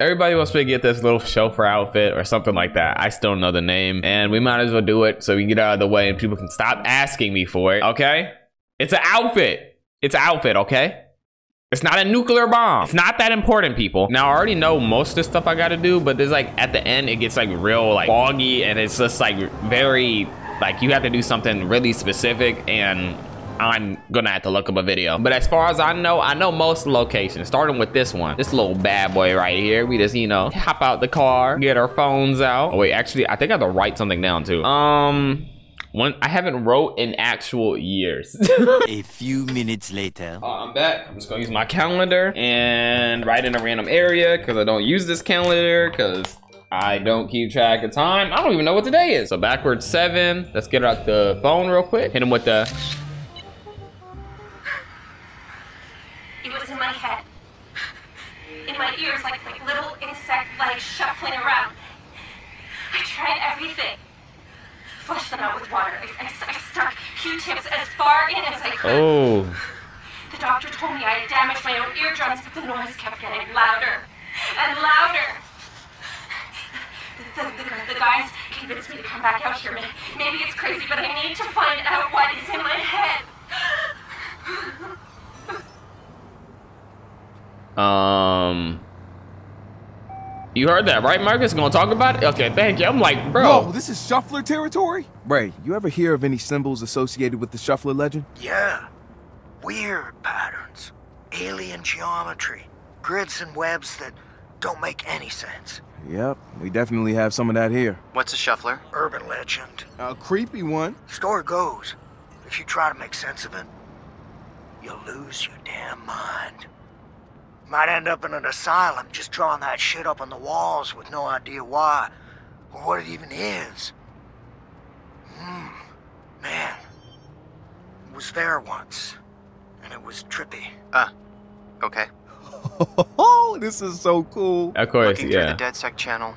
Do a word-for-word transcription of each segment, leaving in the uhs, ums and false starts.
Everybody wants me to get this little Shuffler outfit or something like that. I still don't know the name, and we might as well do it so we can get out of the way and people can stop asking me for it, okay? It's an outfit. It's an outfit, okay? It's not a nuclear bomb. It's not that important, people. Now, I already know most of the stuff I gotta do, but there's like, at the end, it gets like real like foggy, and it's just like very, like you have to do something really specific, and I'm gonna have to look up a video. But as far as I know, I know most locations, starting with this one. This little bad boy right here. We just, you know, hop out the car, get our phones out. Oh wait, actually, I think I have to write something down too. Um... One, I haven't wrote in actual years. A few minutes later. Uh, I'm back. I'm just gonna use my calendar and write in a random area because I don't use this calendar because I don't keep track of time. I don't even know what today is. So backwards seven. Let's get out the phone real quick. Hit him with the. It was in my head. In my ears like, like little insect like shuffling around. I tried everything. Flush them out with water. I, I, I stuck Q-tips as far in as I could. Oh. The doctor told me I had damaged my own eardrums, but the noise kept getting louder and louder. The, the, the guys convinced me to come back out here. Maybe it's crazy, but I need to find out what is in my head. Um... You heard that, right, Marcus? Gonna talk about it? Okay, thank you. I'm like, bro. Whoa, this is Shuffler territory? Ray, you ever hear of any symbols associated with the Shuffler legend? Yeah. Weird patterns. Alien geometry. Grids and webs that don't make any sense. Yep, we definitely have some of that here. What's a Shuffler? Urban legend. A creepy one. Story goes, if you try to make sense of it, you'll lose your damn mind. Might end up in an asylum just drawing that shit up on the walls with no idea why or what it even is. Hmm. Man. It was there once, and it was trippy. Ah. Uh, okay. Oh, this is so cool. Of course, Looking yeah. Looking through the DedSec channel.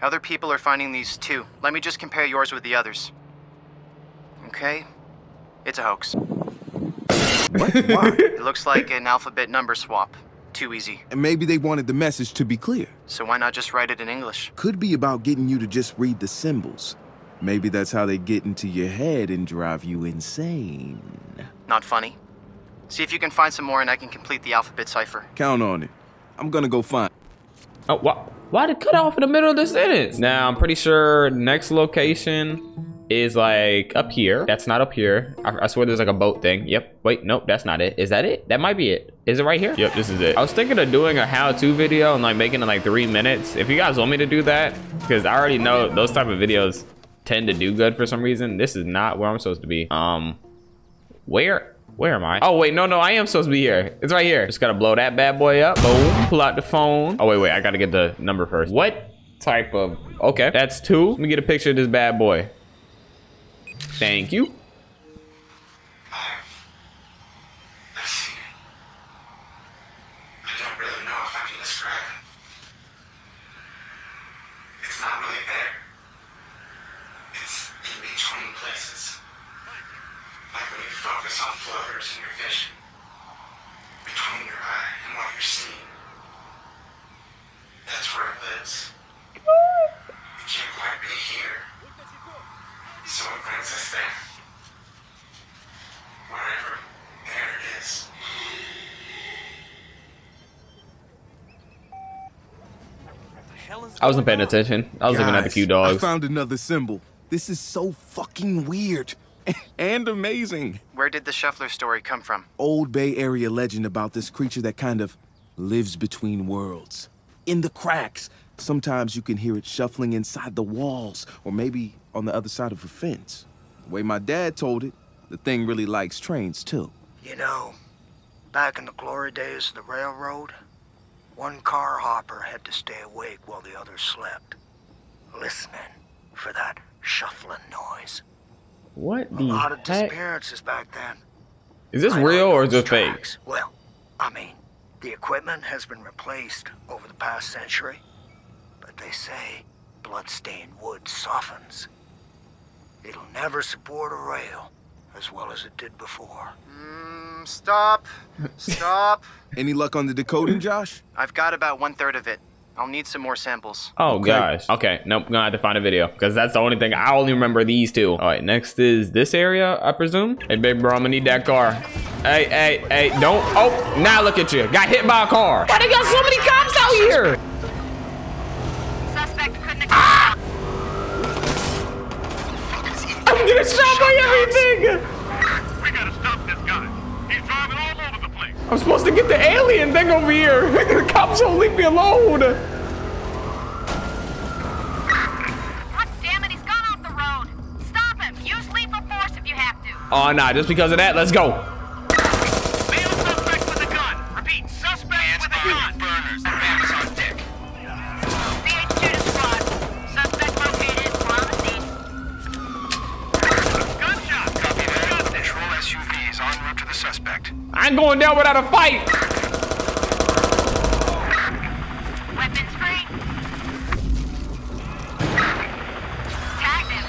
Other people are finding these too. Let me just compare yours with the others. Okay? It's a hoax. What? Why? It looks like an alphabet number swap. Too easy. And maybe they wanted the message to be clear. So why not just write it in English? Could be about getting you to just read the symbols. Maybe that's how they get into your head and drive you insane. Not funny. See if you can find some more and I can complete the alphabet cipher. Count on it. I'm gonna go find... Oh, wh why did it cut off in the middle of this sentence? Now, I'm pretty sure next location... is like up here. That's not up here. I, I swear there's like a boat thing. Yep. Wait, nope, that's not it. Is that it? That might be it. Is it right here? Yep, this is it. I was thinking of doing a how-to video and like making it like three minutes. If you guys want me to do that, because I already know those type of videos tend to do good for some reason. This is not where I'm supposed to be. Um, where, where am I? Oh wait, no, no, I am supposed to be here. It's right here. Just gotta blow that bad boy up. Boom, pull out the phone. Oh wait, wait, I gotta get the number first. What type of, okay, that's two. Let me get a picture of this bad boy. Thank you. I've seen it. I don't really know if I can describe it. It's not really there. It's in between places. Like when you focus on floaters in your vision. Between your eye and what you're seeing. That's where it lives. It can't quite be here. So it brings us there. Wherever, there it is. What the hell is I wasn't paying attention. I was Guys, looking at the cute dogs. I found another symbol. This is so fucking weird and amazing. Where did the Shuffler story come from? Old Bay Area legend about this creature that kind of lives between worlds. In the cracks. Sometimes you can hear it shuffling inside the walls or maybe on the other side of a fence. The way my dad told it, the thing really likes trains, too. You know, back in the glory days of the railroad, one car hopper had to stay awake while the other slept, listening for that shuffling noise. What the heck? A lot of disappearances back then. Is this real or is it fake? Well, I mean, the equipment has been replaced over the past century, but they say blood-stained wood softens. It'll never support a rail as well as it did before. Mm. Um, stop. Stop. Any luck on the decoding, Josh? I've got about one third of it. I'll need some more samples. Oh, okay. Gosh. Okay, nope, gonna have to find a video, because that's the only thing. I only remember these two. All right, next is this area, I presume. Hey, big bro, I'm gonna need that car. Hey, hey, hey, don't. Oh, now look at you. Got hit by a car. Why they got so many cops out here? Suspect couldn't. Ah! I'm getting shot by everything. We gotta stop this guy. He's driving all over. I'm supposed to get the alien thing over here. The cops don't leave me alone. God damn it, he's gone off the road. Stop him. Use lethal force if you have to. Oh, nah, just because of that, let's go. Male suspect with a gun. Repeat, suspect with a gun. Burners, the family's on deck. C H two to squad. Suspect located, on the scene. Gunshot. Copy that. Patrol S U Vs en route to the suspect. I'm going down without a fight. Weapons free. Tag them.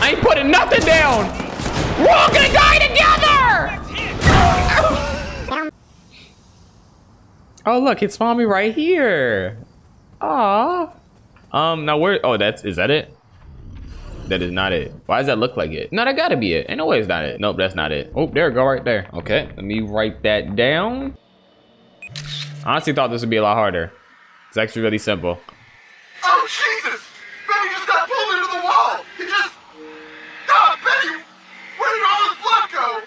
I ain't putting nothing down. We're all gonna die together. Oh look, it's mommy right here. Aw. Um. Now where? Oh, that's is that it? That is not it. Why does that look like it? No, that gotta be it. Ain't no way it's not it. Nope, that's not it. Oh, there we go right there. Okay, let me write that down. I honestly thought this would be a lot harder. It's actually really simple. Oh, Jesus! Benny just got pulled into the wall! He just... Ah, Benny! Where did all his blood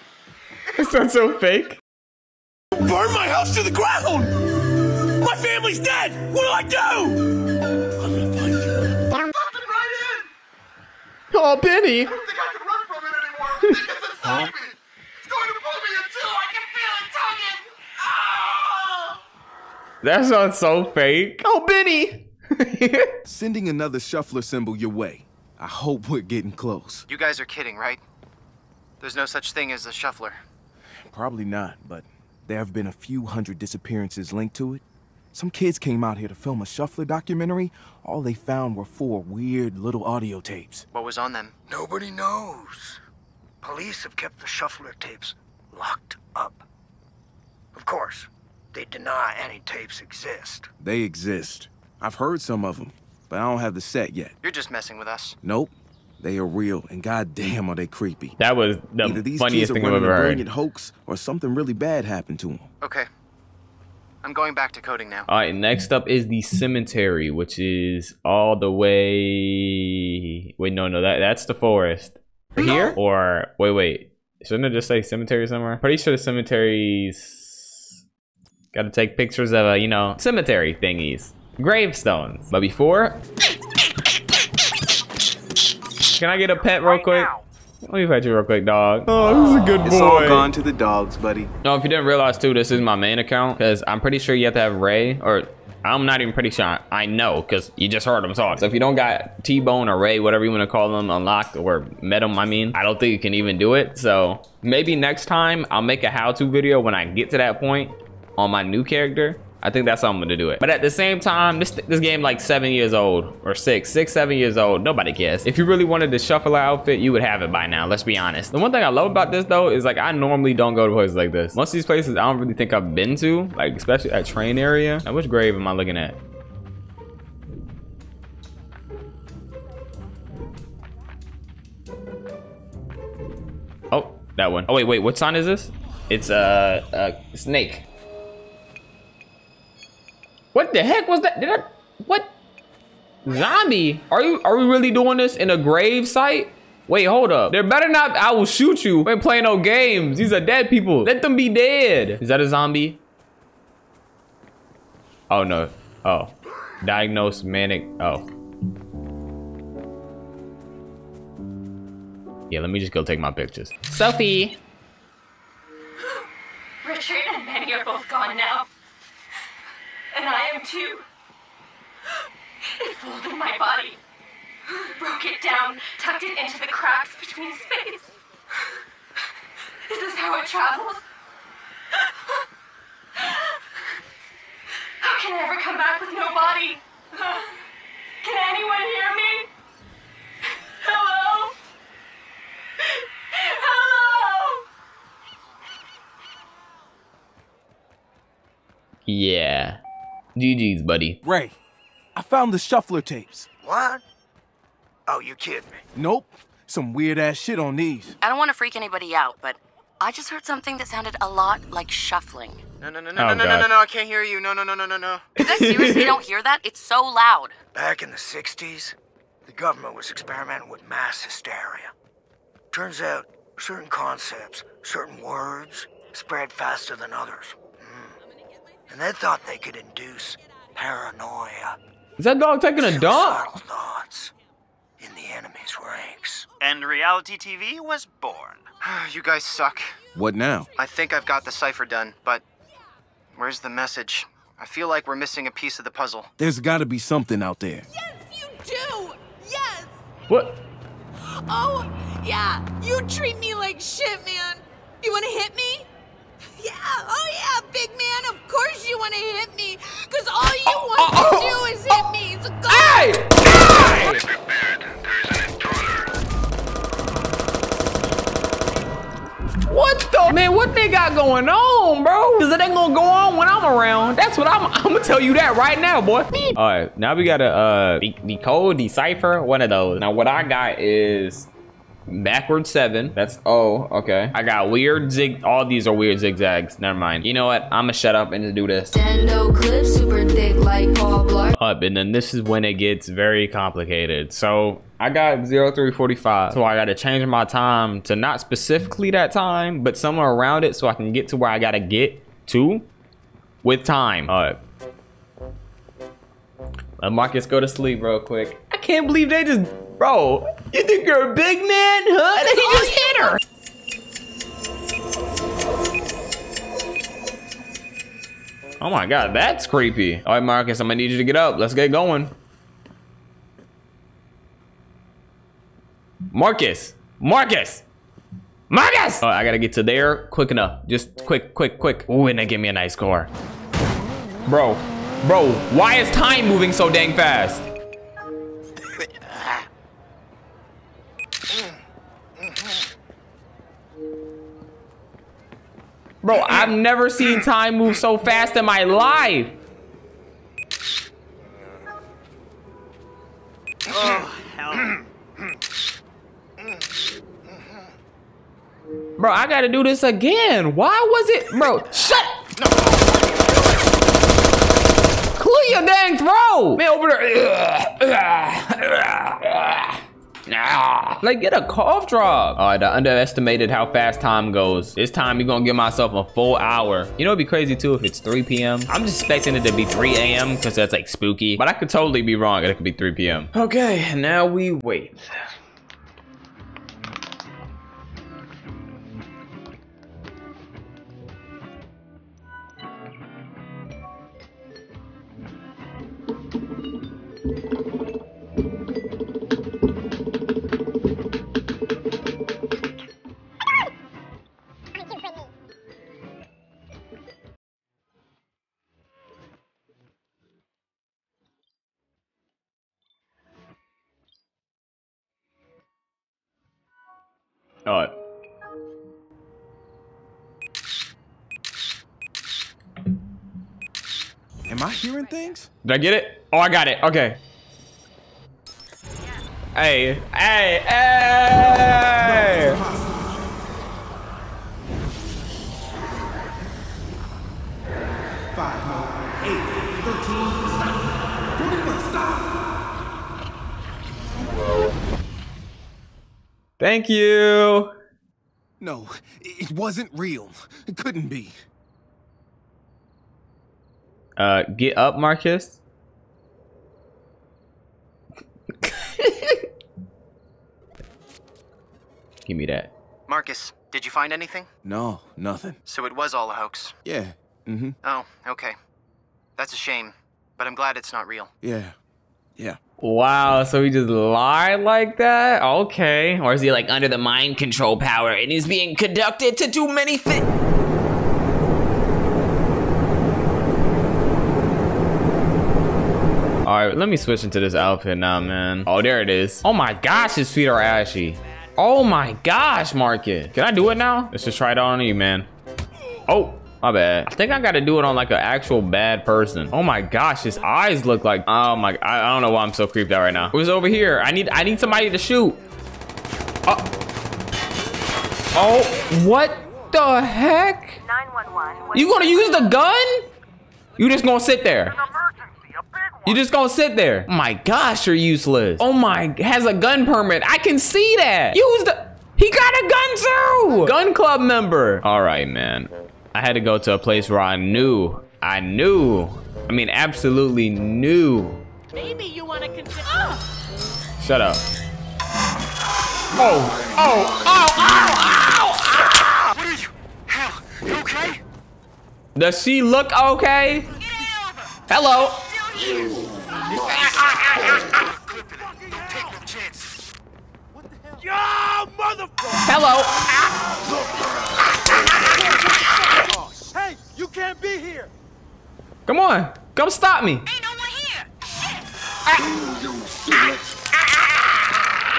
go? That sounds so fake. Burn my house to the ground! My family's dead! What do I do? Oh, Benny! I don't think I can run from it anymore. I think it's inside me. It's going to pull me in two. I can feel it tugging. Oh! That sounds so fake. Oh, Benny! Sending another shuffler symbol your way. I hope we're getting close. You guys are kidding, right? There's no such thing as a shuffler. Probably not, but there have been a few hundred disappearances linked to it. Some kids came out here to film a Shuffler documentary. All they found were four weird little audio tapes. What was on them? Nobody knows. Police have kept the Shuffler tapes locked up. Of course, they deny any tapes exist. They exist. I've heard some of them, but I don't have the set yet. You're just messing with us. Nope. They are real, and goddamn are they creepy. That was the Either these funniest thing I've ever heard. Either these kids are running a brilliant hoax, or something really bad happened to them. Okay. I'm going back to coding now. All right, next up is the cemetery, which is all the way... Wait, no, no, that that's the forest. Right here? Or, wait, wait. Shouldn't it just say cemetery somewhere? Pretty sure the cemetery's... Gotta take pictures of, uh, you know, cemetery thingies. Gravestones. But before... Can I get a pet real quick? Let me pet you real quick, dog. Oh, this is a good boy. It's all gone to the dogs, buddy. No, if you didn't realize, too, this is my main account. Because I'm pretty sure you have to have Ray. Or I'm not even pretty sure. I know, because you just heard him talk. So if you don't got T-Bone or Ray, whatever you want to call them, unlocked or met them, I mean. I don't think you can even do it. So maybe next time I'll make a how-to video when I get to that point on my new character. I think that's how I'm going to do it. But at the same time, this this game like seven years old or six, six, seven years old. Nobody cares. If you really wanted the Shuffler outfit, you would have it by now. Let's be honest. The one thing I love about this, though, is like I normally don't go to places like this. Most of these places I don't really think I've been to, like especially that train area. Now, which grave am I looking at? Oh, that one. Oh, wait, wait. What sign is this? It's a, a snake. What the heck was that? Did I, what? Zombie? Are you? Are we really doing this in a grave site? Wait, hold up. There better not. I will shoot you. We ain't playing no games. These are dead people. Let them be dead. Is that a zombie? Oh no. Oh. Diagnosed manic. Oh. Yeah. Let me just go take my pictures. Sophie. Richard and Benny are both gone now. And I am too. It folded my body, broke it down, tucked it into the cracks between space. Is this how it travels? How can I ever come back with no body? Can anyone hear me? Yeah. G G's, buddy. Ray, I found the Shuffler tapes. What? Oh, you kidding me? Nope. Some weird-ass shit on these. I don't want to freak anybody out, but I just heard something that sounded a lot like shuffling. No, no, no, no, oh, no, no, no, no, no, I can't hear you. No, no, no, no, no, no. You guys seriously don't hear that? It's so loud. Back in the sixties, the government was experimenting with mass hysteria. Turns out, certain concepts, certain words, spread faster than others. Mm. And they thought they could induce paranoia. Is that dog taking a dump? Thoughts in the enemy's ranks. And reality T V was born. You guys suck. What now? I think I've got the cipher done, but where's the message? I feel like we're missing a piece of the puzzle. There's gotta be something out there. Yes, you do! Yes! What? Oh, yeah. You treat me like shit, man. You wanna hit me? Yeah, oh yeah, big man, of course you wanna hit me. Cause all you oh, want oh, to oh, do is hit oh, me. So go. Hey! Hey! Be prepared. There's an intruder. What the man? What they got going on, bro? Cause it ain't gonna go on when I'm around. That's what I'm. I'm gonna tell you that right now, boy. All right, now we gotta uh decode, decipher one of those. Now what I got is backward seven. That's O. Okay. I got weird zig. All these are weird zigzags. Never mind. You know what? I'm gonna shut up and just do this. Clip, super thick, like up, and then this is when it gets very complicated. So I got zero three forty-five, so I gotta change my time to not specifically that time, but somewhere around it so I can get to where I gotta get to with time. All right. Let Marcus go to sleep real quick. I can't believe they just, bro, you think you're a big man, huh? They just hit her. Oh my God, that's creepy. All right, Marcus, I'm gonna need you to get up. Let's get going. Marcus, Marcus, Marcus! Oh, I gotta get to there quick enough. Just quick, quick, quick. Ooh, and they give me a nice score. Bro, bro, why is time moving so dang fast? Bro, I've never seen time move so fast in my life. Oh, hell. Bro, I gotta do this again. Why was it? Bro, shut. No. Clear your dang throat. Man, over there. Like, get a cough drop. All right, I underestimated how fast time goes. This time, you're gonna give myself a full hour. You know, it'd be crazy too if it's three P M I'm just expecting it to be three A M because that's like spooky. But I could totally be wrong. It could be three P M Okay, now we wait. All right. Am I hearing things? Did I get it? Oh, I got it. Okay. Yeah. Hey, hey, hey! Five, nine, eight, thirteen, stop! Forty-one, stop! Whoa. Thank you. No, it wasn't real. It couldn't be. Uh, get up, Marcus. Give me that. Marcus, did you find anything? No, nothing. So it was all a hoax? Yeah. Mm-hmm. Oh, okay. That's a shame, but I'm glad it's not real. Yeah. Yeah. Wow, so he just lied like that? Okay. Or is he like under the mind control power and he's being conducted to too many things? All right, let me switch into this outfit now, man. Oh, there it is. Oh my gosh, his feet are ashy. Oh my gosh, Marcus. Can I do it now? Let's just try it on you, man. Oh, My bad. I think I gotta do it on like an actual bad person. Oh my gosh, his eyes look like, oh my, I, I don't know why I'm so creeped out right now. Who's over here? I need I need somebody to shoot. Oh, oh what the heck? nine one one. You gonna use the gun? You just gonna sit there? You just gonna sit there? Oh my gosh, you're useless. Oh my, has a gun permit. I can see that. Use the, he got a gun too. Gun club member. All right, man. I had to go to a place where I knew, I knew, I mean, absolutely knew. Maybe you want to consider. Oh. Shut up. Oh, oh, oh, oh, oh, oh. What are you? Hell, you okay? Does she look okay? Get out of her. Hello. You. Hello. Hey, you can't be here. Come on, come stop me. Ain't no one here.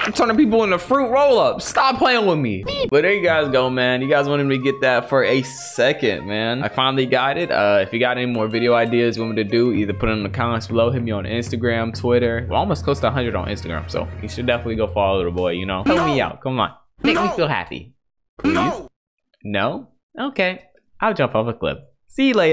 I'm turning people into fruit roll-ups. Stop playing with me. But there you guys go, man. You guys wanted me to get that for a second, man. I finally got it. Uh, if you got any more video ideas you want me to do, either put them in the comments below, hit me on Instagram, Twitter. We're almost close to one hundred on Instagram, so you should definitely go follow the boy, you know? Help no. me out, come on. Make no. me feel happy. Please? No. No? Okay, I'll jump off a cliff. See you later.